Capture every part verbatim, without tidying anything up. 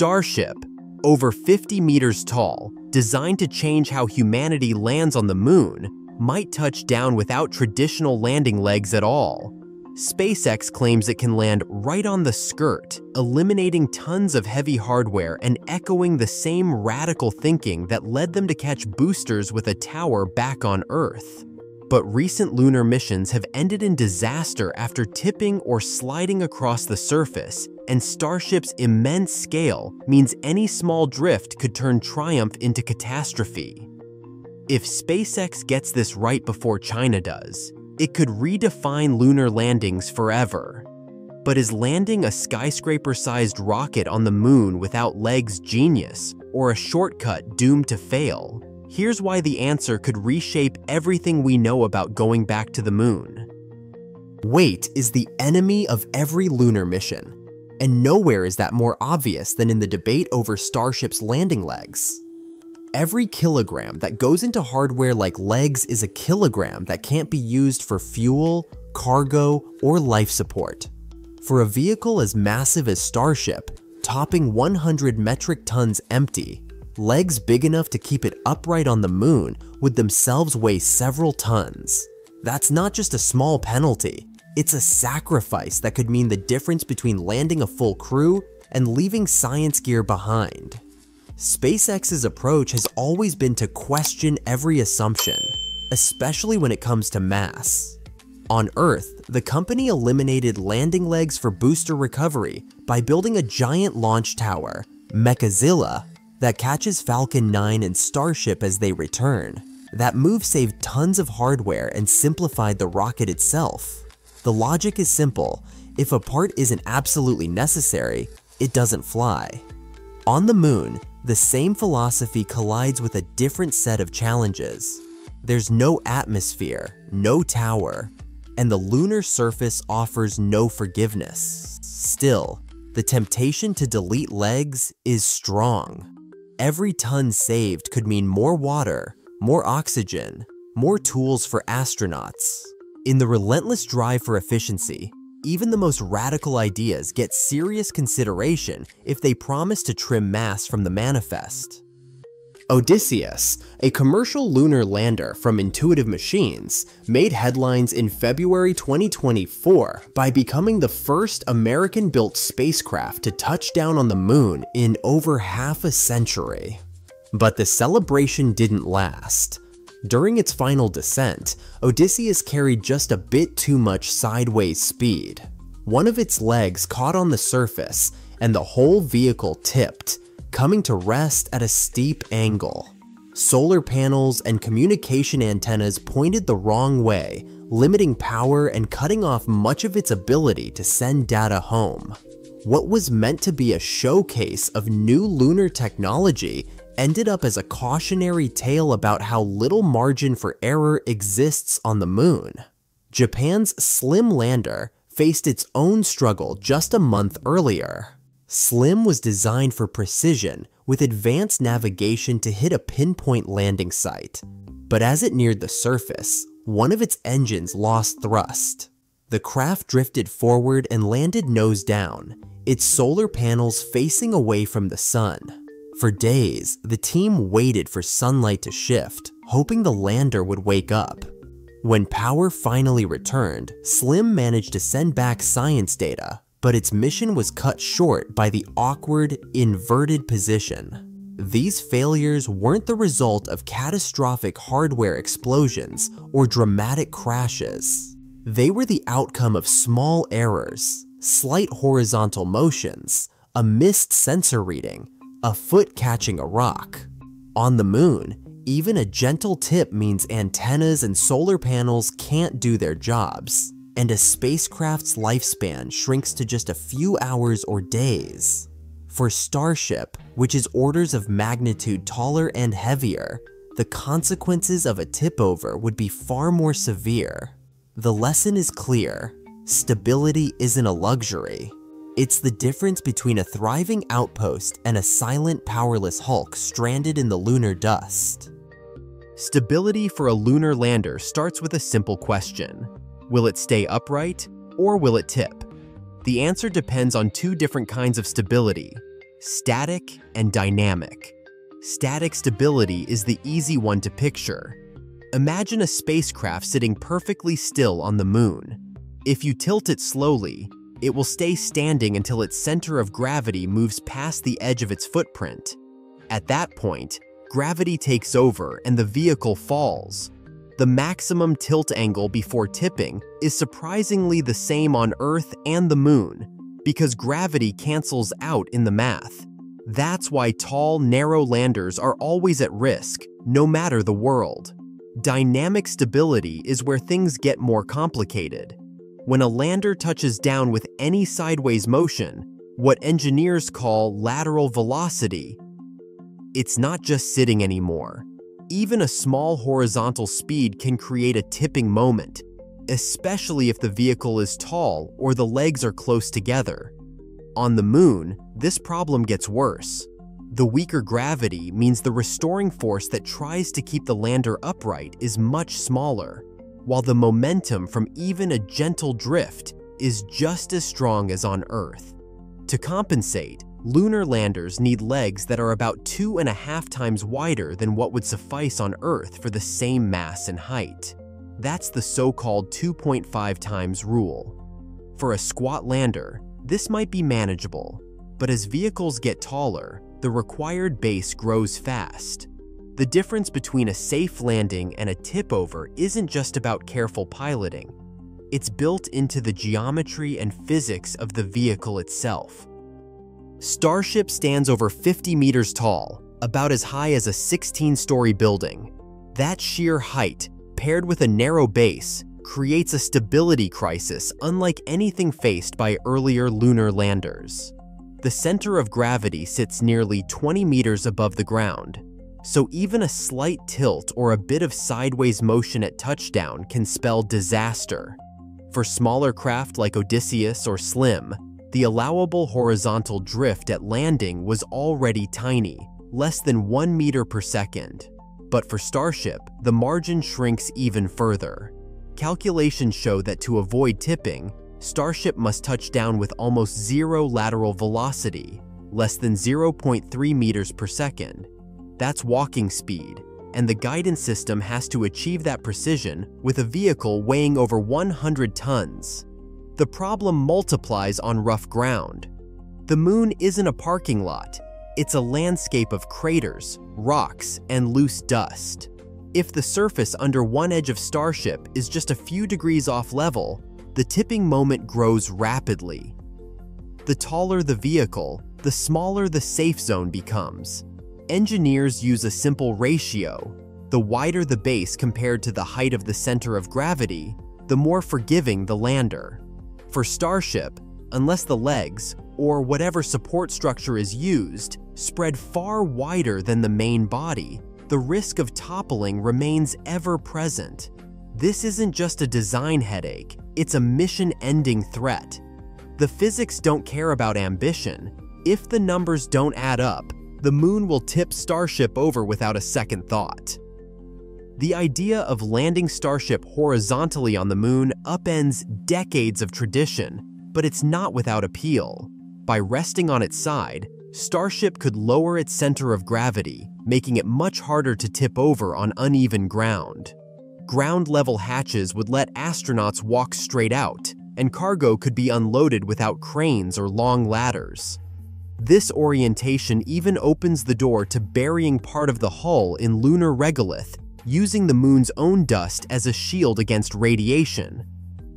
Starship, over fifty meters tall, designed to change how humanity lands on the moon, might touch down without traditional landing legs at all. SpaceX claims it can land right on the skirt, eliminating tons of heavy hardware and echoing the same radical thinking that led them to catch boosters with a tower back on Earth. But recent lunar missions have ended in disaster after tipping or sliding across the surface, and Starship's immense scale means any small drift could turn triumph into catastrophe. If SpaceX gets this right before China does, it could redefine lunar landings forever. But is landing a skyscraper-sized rocket on the moon without legs genius, or a shortcut doomed to fail? Here's why the answer could reshape everything we know about going back to the moon. Weight is the enemy of every lunar mission, and nowhere is that more obvious than in the debate over Starship's landing legs. Every kilogram that goes into hardware like legs is a kilogram that can't be used for fuel, cargo, or life support. For a vehicle as massive as Starship, topping one hundred metric tons empty, legs big enough to keep it upright on the moon would themselves weigh several tons. That's not just a small penalty, it's a sacrifice that could mean the difference between landing a full crew and leaving science gear behind. SpaceX's approach has always been to question every assumption, especially when it comes to mass. On Earth, the company eliminated landing legs for booster recovery by building a giant launch tower, Mechazilla, that catches Falcon nine and Starship as they return. That move saved tons of hardware and simplified the rocket itself. The logic is simple. If a part isn't absolutely necessary, it doesn't fly. On the moon, the same philosophy collides with a different set of challenges. There's no atmosphere, no tower, and the lunar surface offers no forgiveness. Still, the temptation to delete legs is strong. Every ton saved could mean more water, more oxygen, more tools for astronauts. In the relentless drive for efficiency, even the most radical ideas get serious consideration if they promise to trim mass from the manifest. Odysseus, a commercial lunar lander from Intuitive Machines, made headlines in February twenty twenty-four by becoming the first American-built spacecraft to touch down on the moon in over half a century. But the celebration didn't last. During its final descent, Odysseus carried just a bit too much sideways speed. One of its legs caught on the surface, and the whole vehicle tipped, coming to rest at a steep angle. Solar panels and communication antennas pointed the wrong way, limiting power and cutting off much of its ability to send data home. What was meant to be a showcase of new lunar technology ended up as a cautionary tale about how little margin for error exists on the moon. Japan's SLIM lander faced its own struggle just a month earlier. SLIM was designed for precision, with advanced navigation to hit a pinpoint landing site. But as it neared the surface, one of its engines lost thrust. The craft drifted forward and landed nose down, its solar panels facing away from the sun. For days, the team waited for sunlight to shift, hoping the lander would wake up. When power finally returned, SLIM managed to send back science data, but its mission was cut short by the awkward, inverted position. These failures weren't the result of catastrophic hardware explosions or dramatic crashes. They were the outcome of small errors, slight horizontal motions, a missed sensor reading, a foot catching a rock. On the moon, even a gentle tip means antennas and solar panels can't do their jobs, and a spacecraft's lifespan shrinks to just a few hours or days. For Starship, which is orders of magnitude taller and heavier, the consequences of a tipover would be far more severe. The lesson is clear. Stability isn't a luxury. It's the difference between a thriving outpost and a silent, powerless hulk stranded in the lunar dust. Stability for a lunar lander starts with a simple question. Will it stay upright, or will it tip? The answer depends on two different kinds of stability. static and dynamic. Static stability is the easy one to picture. Imagine a spacecraft sitting perfectly still on the moon. If you tilt it slowly, it will stay standing until its center of gravity moves past the edge of its footprint. At that point, gravity takes over and the vehicle falls. The maximum tilt angle before tipping is surprisingly the same on Earth and the moon, because gravity cancels out in the math. That's why tall, narrow landers are always at risk, no matter the world. Dynamic stability is where things get more complicated. When a lander touches down with any sideways motion, what engineers call lateral velocity, it's not just sitting anymore. Even a small horizontal speed can create a tipping moment, especially if the vehicle is tall or the legs are close together. On the moon, this problem gets worse. The weaker gravity means the restoring force that tries to keep the lander upright is much smaller, while the momentum from even a gentle drift is just as strong as on Earth. To compensate, lunar landers need legs that are about two and a half times wider than what would suffice on Earth for the same mass and height. That's the so-called two point five times rule. For a squat lander, this might be manageable, but as vehicles get taller, the required base grows fast. The difference between a safe landing and a tip-over isn't just about careful piloting. It's built into the geometry and physics of the vehicle itself. Starship stands over fifty meters tall, about as high as a sixteen-story building. That sheer height, paired with a narrow base, creates a stability crisis unlike anything faced by earlier lunar landers. The center of gravity sits nearly twenty meters above the ground. So even a slight tilt or a bit of sideways motion at touchdown can spell disaster. For smaller craft like Odysseus or SLIM, the allowable horizontal drift at landing was already tiny, less than one meter per second. But for Starship, the margin shrinks even further. Calculations show that to avoid tipping, Starship must touch down with almost zero lateral velocity, less than zero point three meters per second. That's walking speed, and the guidance system has to achieve that precision with a vehicle weighing over one hundred tons. The problem multiplies on rough ground. The moon isn't a parking lot. It's a landscape of craters, rocks, and loose dust. If the surface under one edge of Starship is just a few degrees off level, the tipping moment grows rapidly. The taller the vehicle, the smaller the safe zone becomes. Engineers use a simple ratio. The wider the base compared to the height of the center of gravity, the more forgiving the lander. For Starship, unless the legs, or whatever support structure is used, spread far wider than the main body, the risk of toppling remains ever present. This isn't just a design headache, it's a mission-ending threat. The physics don't care about ambition. If the numbers don't add up, the moon will tip Starship over without a second thought. The idea of landing Starship horizontally on the moon upends decades of tradition, but it's not without appeal. By resting on its side, Starship could lower its center of gravity, making it much harder to tip over on uneven ground. Ground-level hatches would let astronauts walk straight out, and cargo could be unloaded without cranes or long ladders. This orientation even opens the door to burying part of the hull in lunar regolith, using the moon's own dust as a shield against radiation.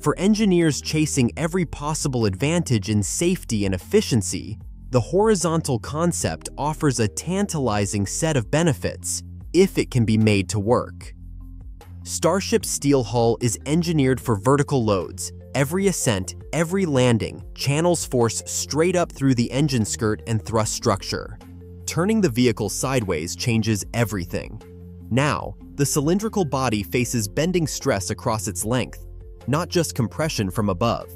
For engineers chasing every possible advantage in safety and efficiency, the horizontal concept offers a tantalizing set of benefits, if it can be made to work. Starship's steel hull is engineered for vertical loads. Every ascent, every landing, channels force straight up through the engine skirt and thrust structure. Turning the vehicle sideways changes everything. Now, the cylindrical body faces bending stress across its length, not just compression from above.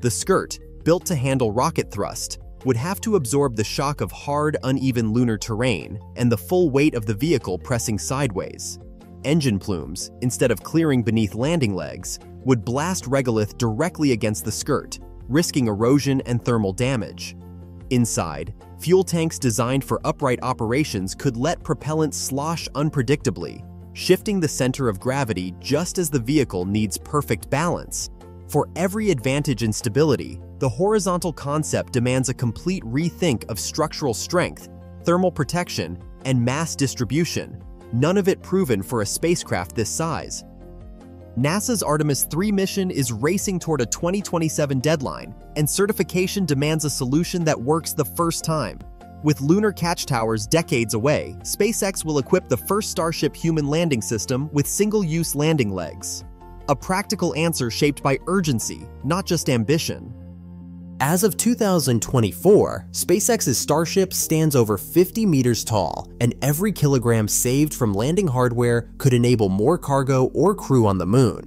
The skirt, built to handle rocket thrust, would have to absorb the shock of hard, uneven lunar terrain and the full weight of the vehicle pressing sideways. Engine plumes, instead of clearing beneath landing legs, would blast regolith directly against the skirt, risking erosion and thermal damage. Inside, Fuel tanks designed for upright operations could let propellant slosh unpredictably, shifting the center of gravity just as the vehicle needs perfect balance. For every advantage in stability, the horizontal concept demands a complete rethink of structural strength, thermal protection, and mass distribution, none of it proven for a spacecraft this size. NASA's Artemis three mission is racing toward a twenty twenty-seven deadline, and certification demands a solution that works the first time. With lunar catch towers decades away, SpaceX will equip the first Starship human landing system with single-use landing legs. A practical answer shaped by urgency, not just ambition. As of two thousand twenty-four, SpaceX's Starship stands over fifty meters tall, and every kilogram saved from landing hardware could enable more cargo or crew on the moon.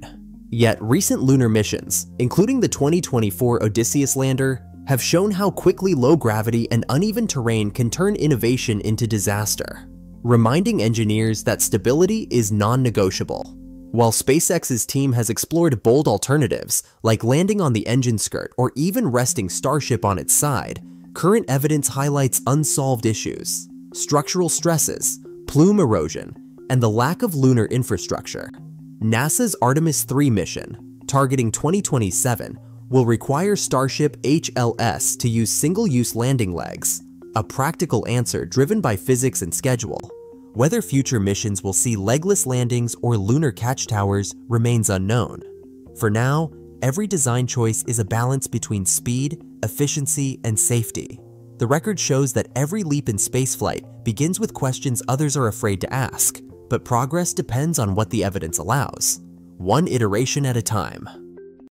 Yet recent lunar missions, including the twenty twenty-four Odysseus lander, have shown how quickly low gravity and uneven terrain can turn innovation into disaster, reminding engineers that stability is non-negotiable. While SpaceX's team has explored bold alternatives, like landing on the engine skirt or even resting Starship on its side, current evidence highlights unsolved issues, structural stresses, plume erosion, and the lack of lunar infrastructure. NASA's Artemis three mission, targeting twenty twenty-seven, will require Starship H L S to use single-use landing legs, a practical answer driven by physics and schedule. Whether future missions will see legless landings or lunar catch towers remains unknown. For now, every design choice is a balance between speed, efficiency, and safety. The record shows that every leap in spaceflight begins with questions others are afraid to ask, but progress depends on what the evidence allows, one iteration at a time.